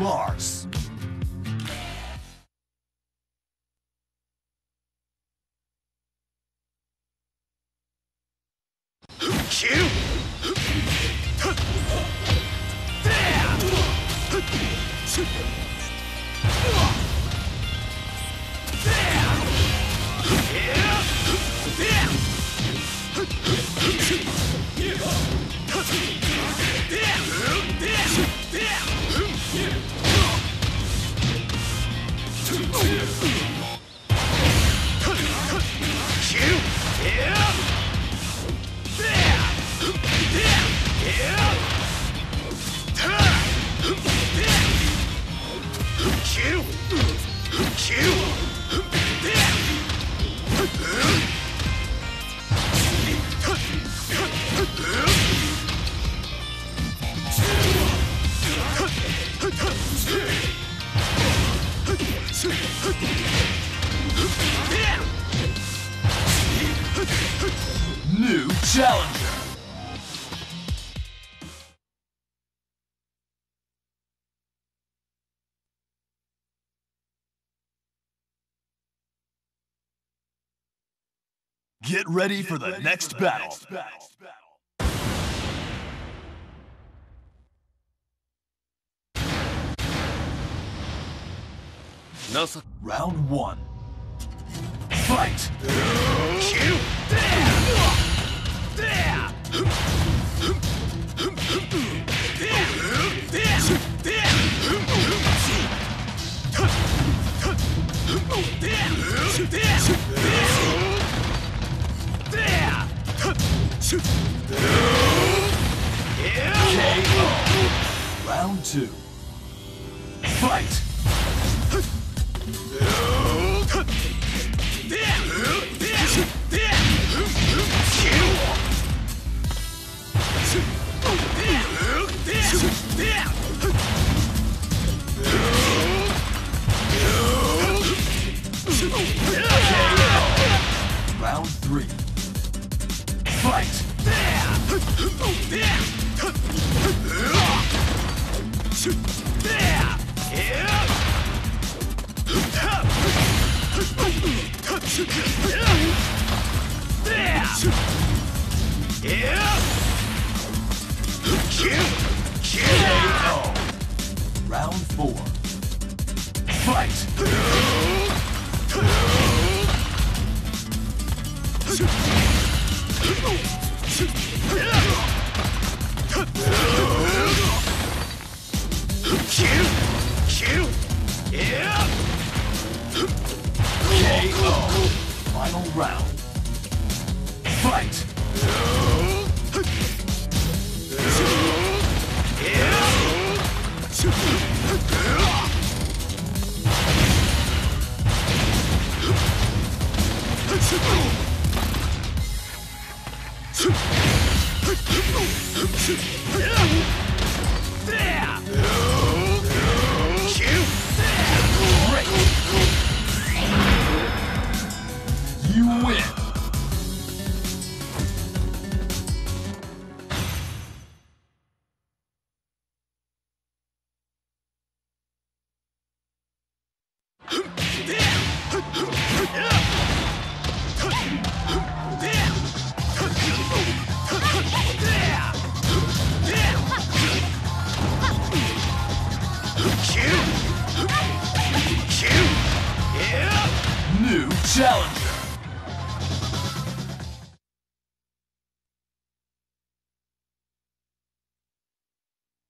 Lars. Q. New challenger. Get ready for the next battle. Round one. Fight. Round two. Fight. Round three. Fight. Round four. Fight. Final round. Fight. You win. New challenger.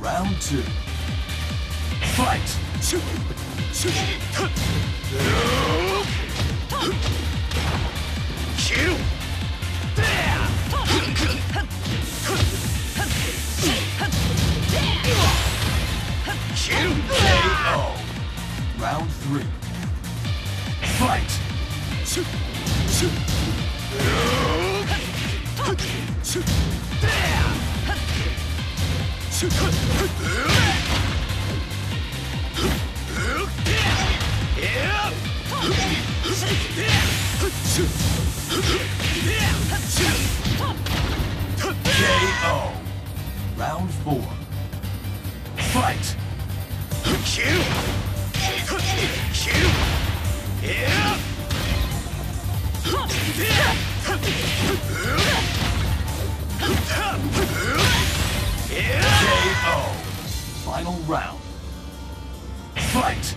Round two. Fight! Q! KO. Round 3. Fight. KO. Round 4. Fight. KO. Final round. Fight.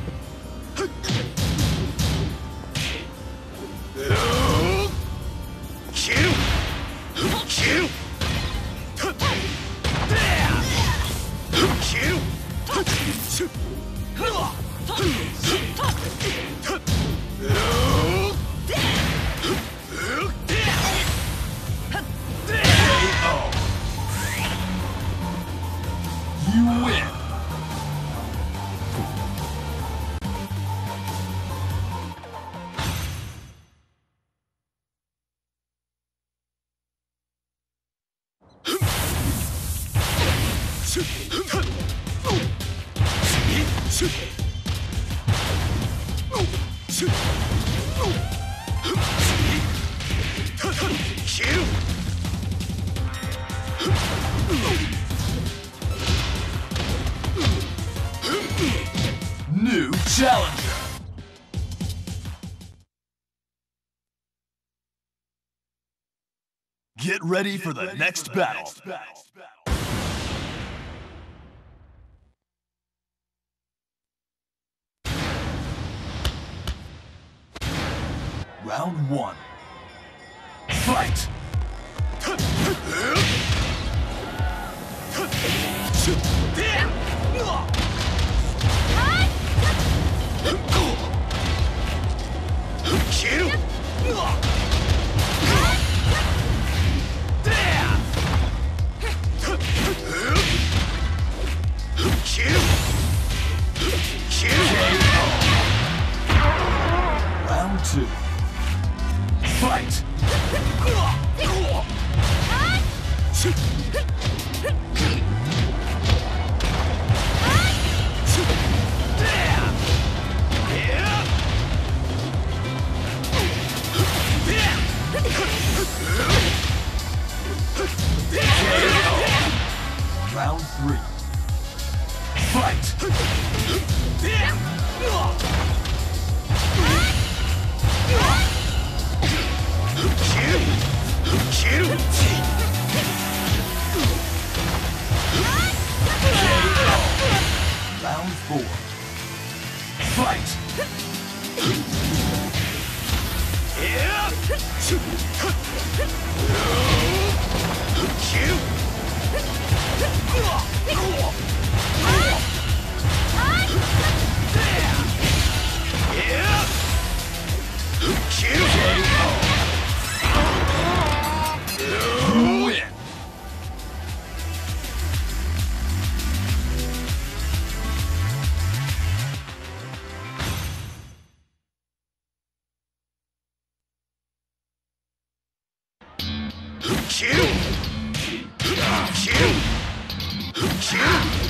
New challenger. Get ready for the next battle. Round 1. Fight! Round 2. Fight! Round 3. Fight! Round 4. Fight! New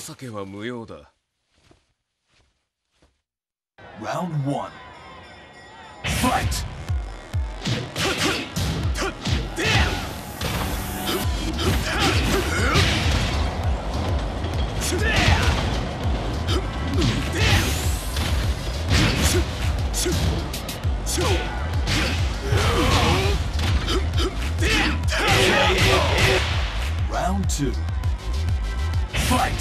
情けは無用だ。Round 1. Fight. two. Fight.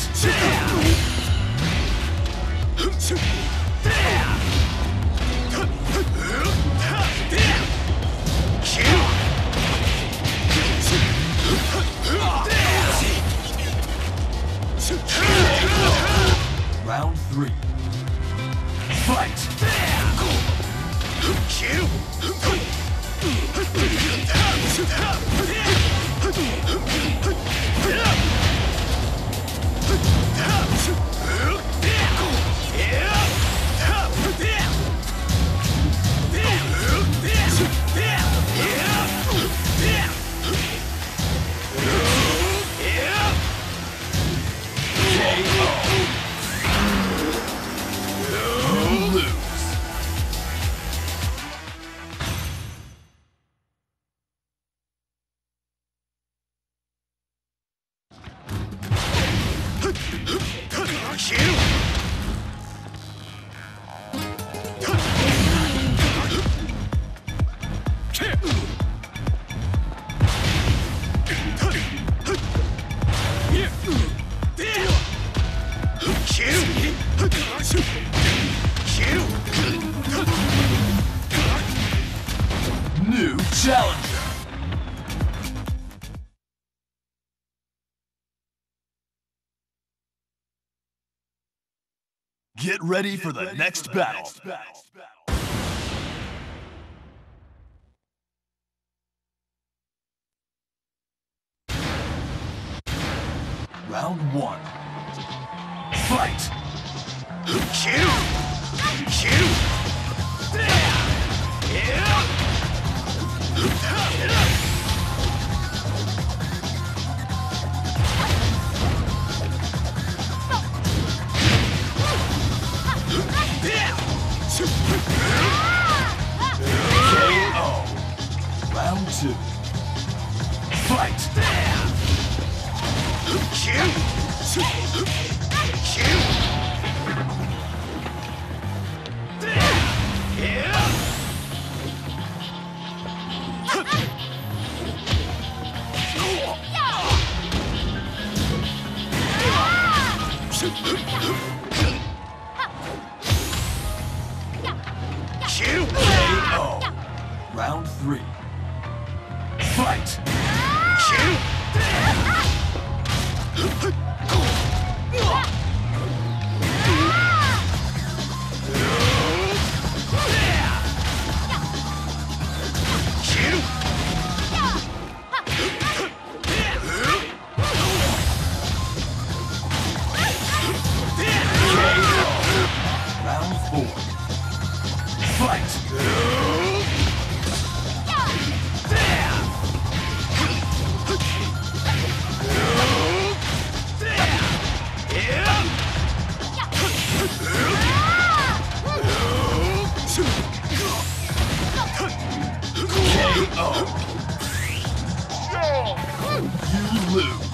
Round three. New challenge. Get ready for the next battle. Round one. Fight. KO. Round two. Fight. KO. Round three. Fight. KO. Round four. KO. You lose.